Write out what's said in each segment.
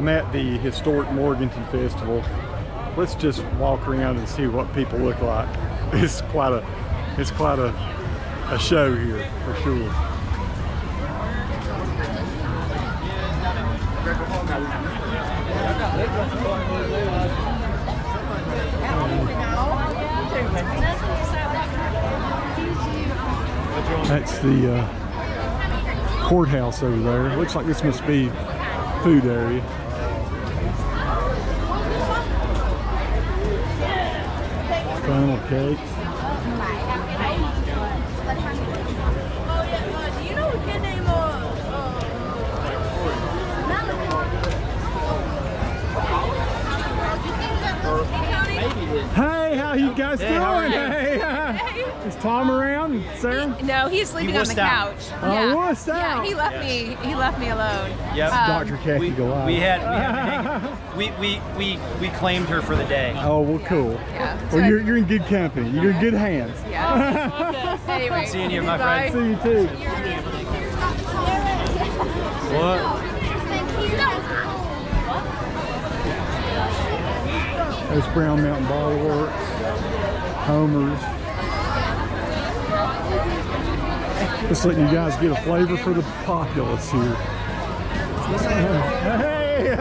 I'm at the historic Morganton Festival. Let's just walk around and see what people look like. It's quite a show here for sure. That's the courthouse over there. Looks like this must be food area. Funnel cakes. Hey, how you guys doing? Hey. Is Tom around? Sarah? No, he's sleeping on the couch. Yeah. Yeah, he left me. He left me alone. Yep. Dr. Kathy Goliath. We claimed her for the day. Oh, well, cool. Yeah. Well, you're in good company. You're in good hands. Yeah. Anyway, seeing you, my friend. See you too. What? There's Brown Mountain Ballworks, Homer's. Just letting you guys get a flavor for the populace here. Hey!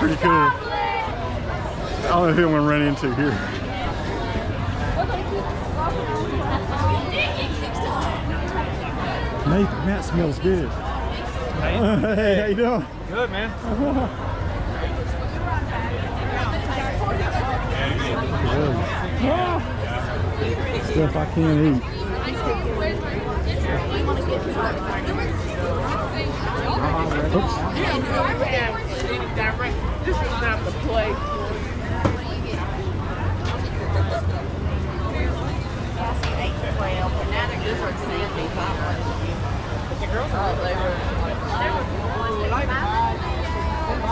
Pretty cool. I don't know who I'm going to run into here. Matt smells good. Hey, how you doing? Good, man. Stuff I can't eat. Oops. This is not the place.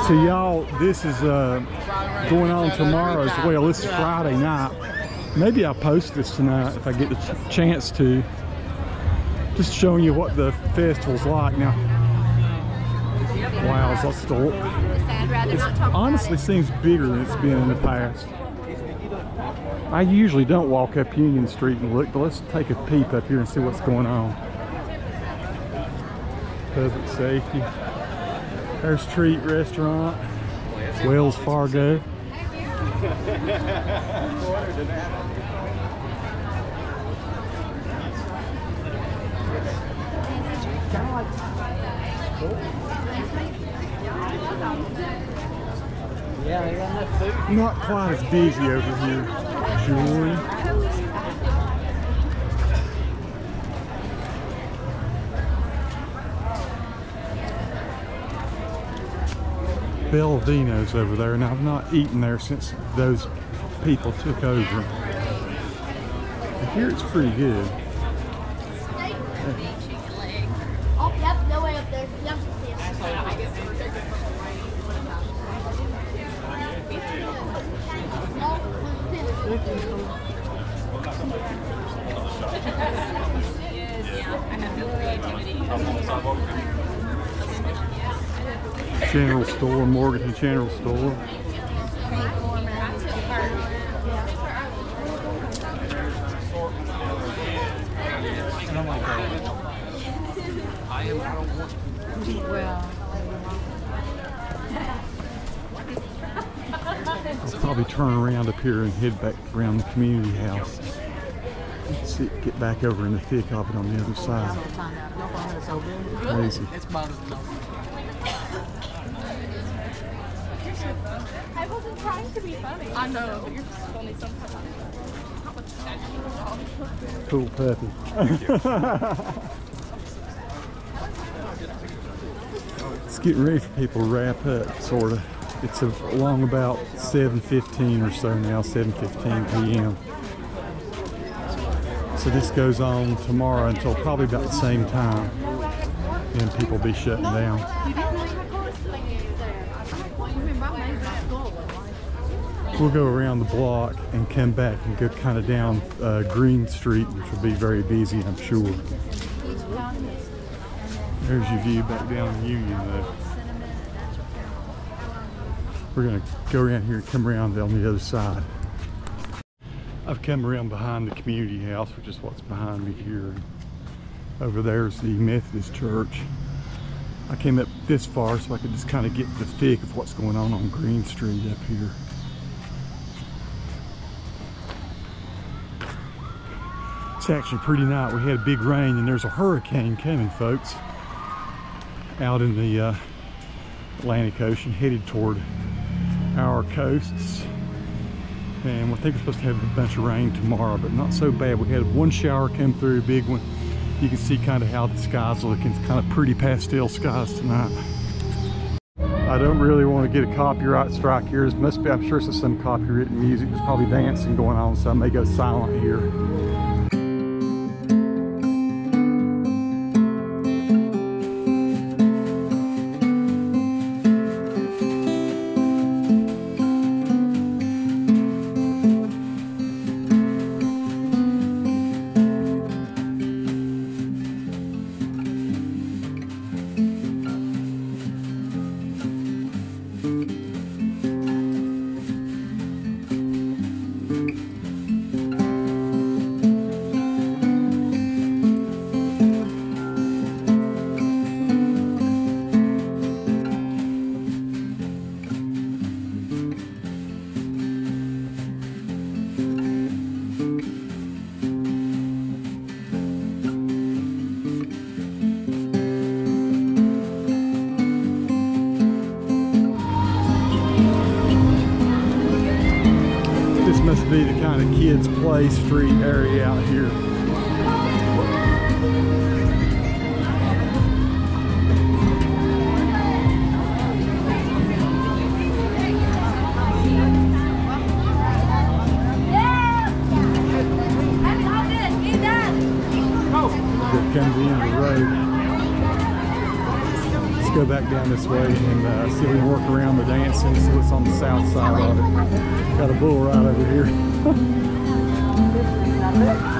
So y'all, this is going on tomorrow as well. This is Friday night. Maybe I'll post this tonight if I get the chance to. Just showing you what the festival's like now. Wow, it's lots of. It honestly seems bigger than it's been in the past. I usually don't walk up Union Street and look, but let's take a peep up here and see what's going on. Public safety. There's Street Restaurant, Wells Fargo. Not quite as busy over here. Jewelry. Beldino's over there, and I've not eaten there since those people took over. And here it's pretty good. General store, Morgan's General store. I'll probably turn around up here and head back around the community house. Let's see, get back over in the thick of it on the other side. Crazy. I wasn't trying to be funny. I know, but you're just funny sometimes. Cool puppy. It's getting ready for people to wrap up, sort of. It's along about 7:15 or so now, 7:15 p.m. So this goes on tomorrow until probably about the same time. Then people will be shutting down. We'll go around the block and come back and go kind of down Green Street, which will be very busy, I'm sure. There's your view back down Union though. We're gonna go around here and come around on the other side. I've come around behind the community house, which is what's behind me here. Over there's the Methodist church. I came up this far so I could just kind of get the thick of what's going on Green Street up here. It's actually pretty nice. We had a big rain and there's a hurricane coming, folks, out in the Atlantic Ocean, headed toward our coasts. And I think we're supposed to have a bunch of rain tomorrow, but not so bad. We had one shower come through, a big one. You can see kind of how the sky's looking. It's kind of pretty pastel skies tonight. I don't really want to get a copyright strike here. It must be, I'm sure it's some copywritten music. There's probably dancing going on, so I may go silent here. Be the kind of kids play street area out here. Here comes the end of the road. Let's go back down this way and see if we can work around the dancing, see what's on the south side of it. Got a bull right over here. That's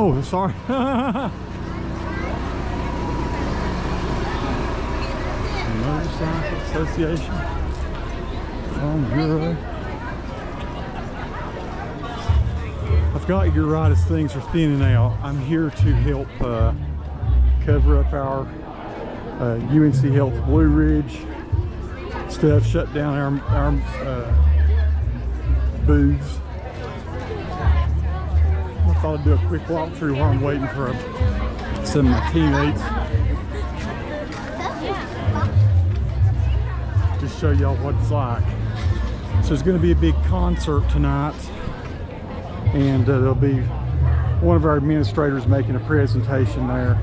Oh, sorry. Motorcycle Association. I've got your right as things are thinning out. I'm here to help cover up our UNC Health Blue Ridge stuff, shut down our booths. I thought I'd do a quick walkthrough while I'm waiting for some of my teammates. Just show y'all what it's like. So there's going to be a big concert tonight, and there'll be one of our administrators making a presentation there,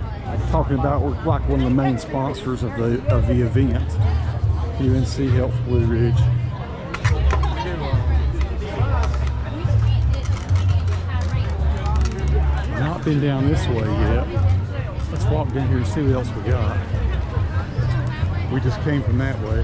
talking about we're like one of the main sponsors of the event, UNC Health Blue Ridge. been down this way yet. Let's walk down here and see what else we got. We just came from that way.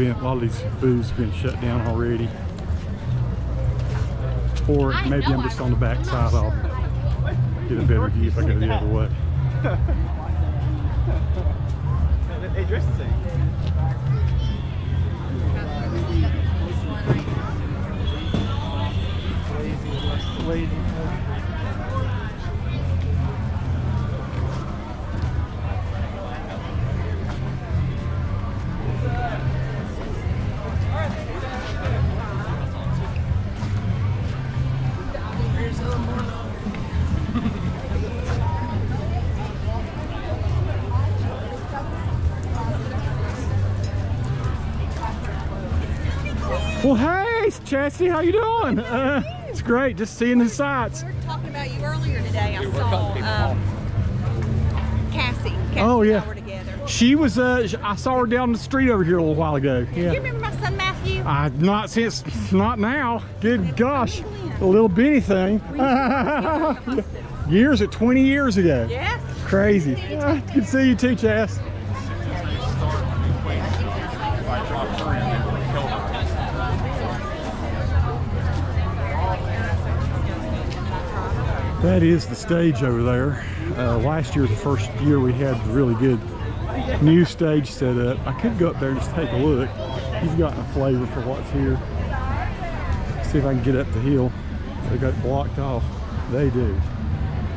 A lot of these booths have been shut down already, or maybe I'm just on the back side. I'll get a better view if I go the other way. They dress the same. Well, hey, Chassie, how you doing? It's great, just seeing the sights. We were talking about you earlier today. I saw Cassie. Oh yeah, and I were together. She was. I saw her down the street over here a little while ago. Yeah. Do you remember my son Matthew? Not now. Good gosh, a little bitty thing. Years at 20 years ago. Yes. Crazy. Good to see you too, Chassie. That is the stage over there. Last year was the first year we had the really good new stage set up. I could go up there and just take a look. You've gotten a flavor for what's here. See if I can get up the hill. They got blocked off. They do.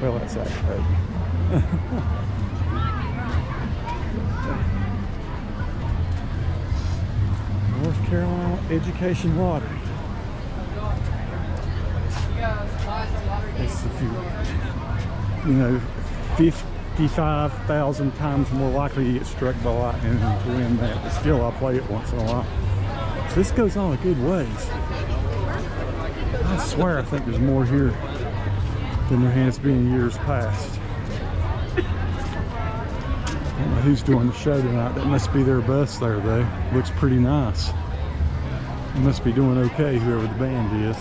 Well, that's activated. North Carolina Education Lottery. It's if you know, 55,000 times more likely to get struck by lightning than to win that. But still, I play it once in a while. So this goes on a good ways. I swear, I think there's more here than there has been in years past. I don't know who's doing the show tonight. That must be their bus there, though. Looks pretty nice. They must be doing okay, whoever the band is.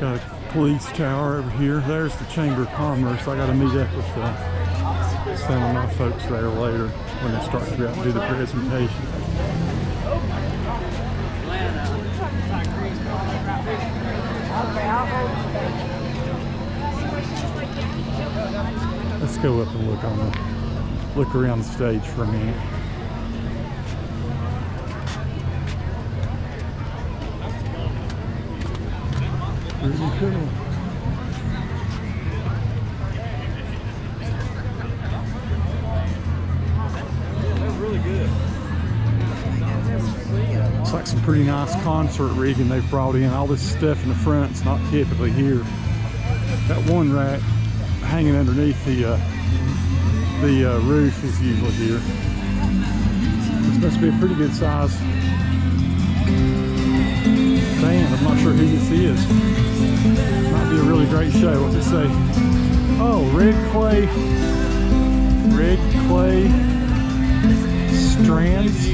Got a police tower over here. There's the Chamber of Commerce. I got to meet up with some of my folks there later when they start to go out and do the presentation. Let's go up and look around the stage for a minute. Really cool. They're really good. It's like some pretty nice concert rigging they've brought in. All this stuff in the front is not typically here. That one rack hanging underneath the roof is usually here. This must be a pretty good size band. I'm not sure who this is. Might be a really great show. What's it say? Oh, red clay strands.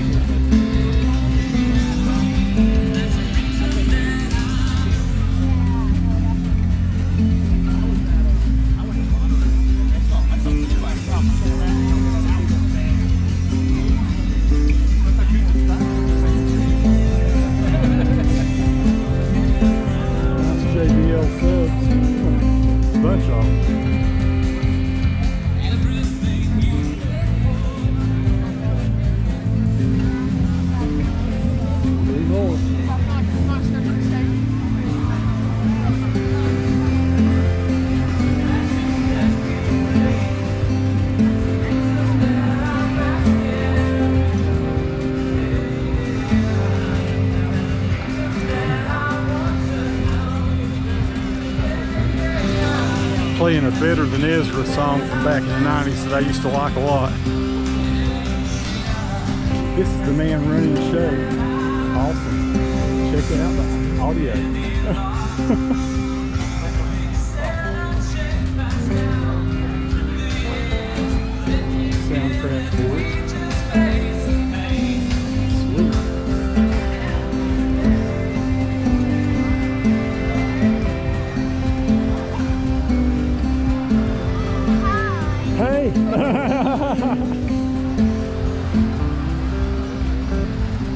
playing a Better Than Ezra song from back in the 90s that I used to like a lot. This is the man running the show. Awesome. Check it out, the audio.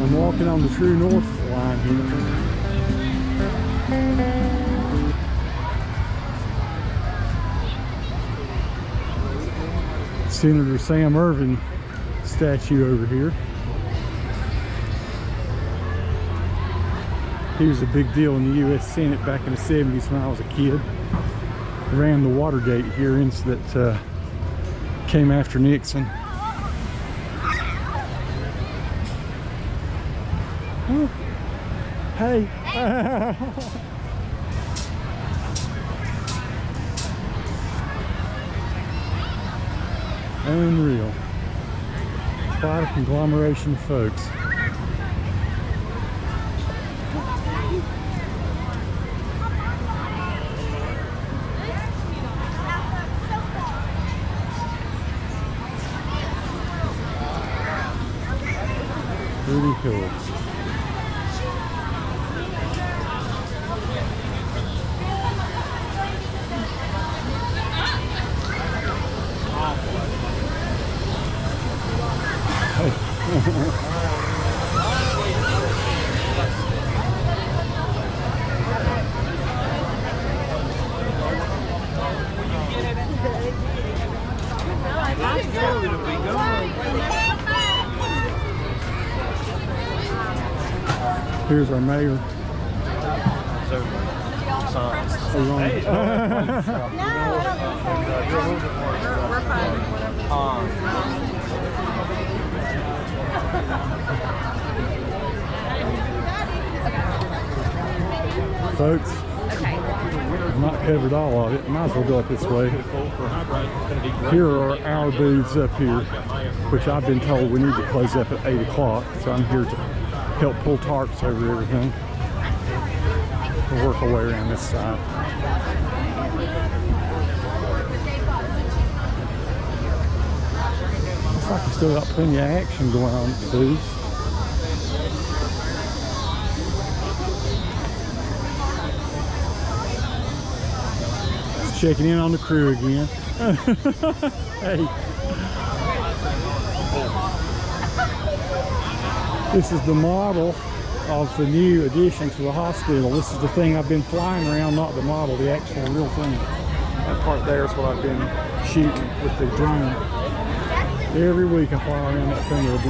I'm walking on the true north line here. Senator Sam Ervin statue over here. He was a big deal in the U.S. Senate back in the 70s when I was a kid. Ran the Watergate hearings that came after Nixon. Ooh. Hey! Unreal. Quite a conglomeration of folks. Pretty cool. Here's our mayor. Folks, I've not covered all of it. Might as well go up this way. Here are our booths up here, which I've been told we need to close up at 8 o'clock, so I'm here to help pull tarps over everything. We'll work our way around this side. Looks like you still got plenty of action going on at the booth. Just checking in on the crew again. Hey. This is the model of the new addition to the hospital. This is the thing I've been flying around, not the model, the actual real thing. That part there is what I've been shooting with the drone. Every week I fly around that thing with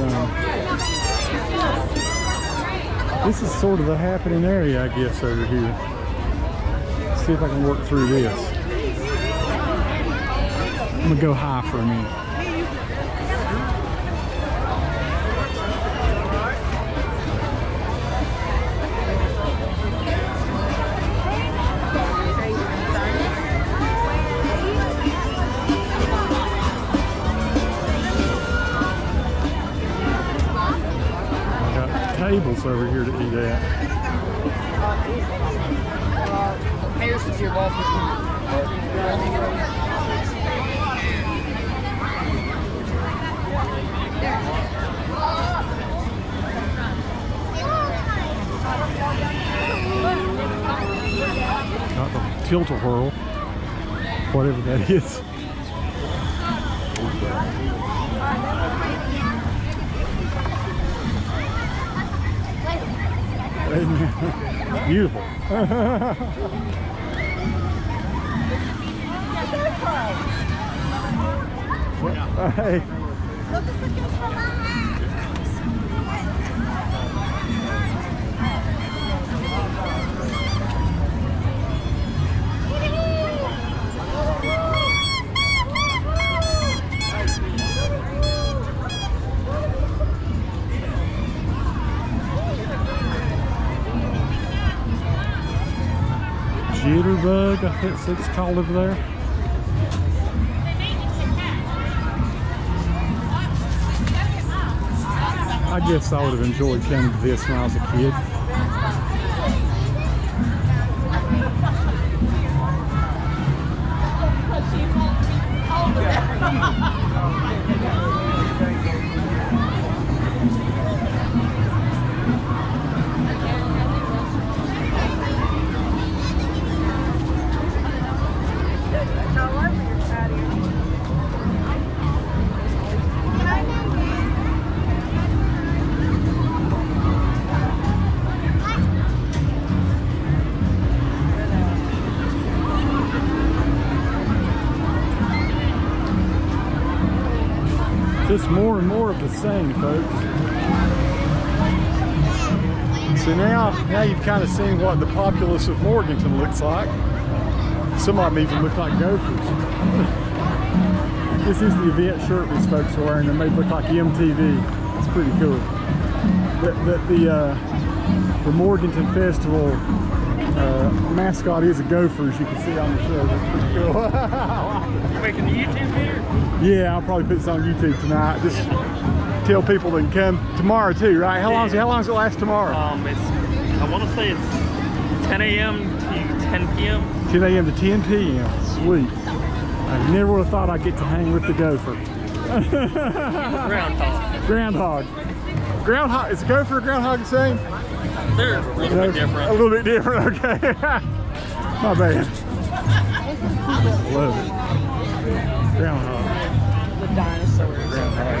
a drone. This is sort of the happening area, I guess, over here. Let's see if I can work through this. I'm gonna go high for a minute. Tables over here to eat at. Here's to your boss. Got the tilt-a-whirl, whatever that is. Beautiful. Hey. Jitterbug, I think it's called over there. I guess I would have enjoyed coming to this when I was a kid. Just more and more of the same, folks. So now you've kind of seen what the populace of Morganton looks like. Some of them even look like gophers. This is the event shirt these folks are wearing. They made look like MTV. It's pretty cool. The Morganton Festival mascot is a gopher, as you can see on the show. That's pretty cool. Making the YouTube video? Yeah, I'll probably put this on YouTube tonight. Just tell people they can come tomorrow too, right? How long does it last tomorrow? I want to say it's 10 a.m. to 10 p.m. 10 a.m. to 10 p.m. Sweet. I never would have thought I'd get to hang with the gopher. Groundhog. Groundhog. Groundhog. Is the gopher and groundhog the same? They're a little bit different. A little bit different, okay. My bad. Love it. Groundhog. The dinosaurs. Groundhog.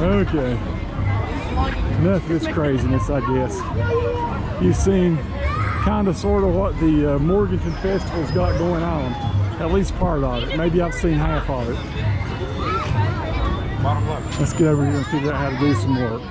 Okay, so. Okay. Enough of this craziness, I guess. You've seen kind of sort of what the Morganton Festival's got going on. At least part of it. Maybe I've seen half of it. Let's get over here and figure out how to do some work.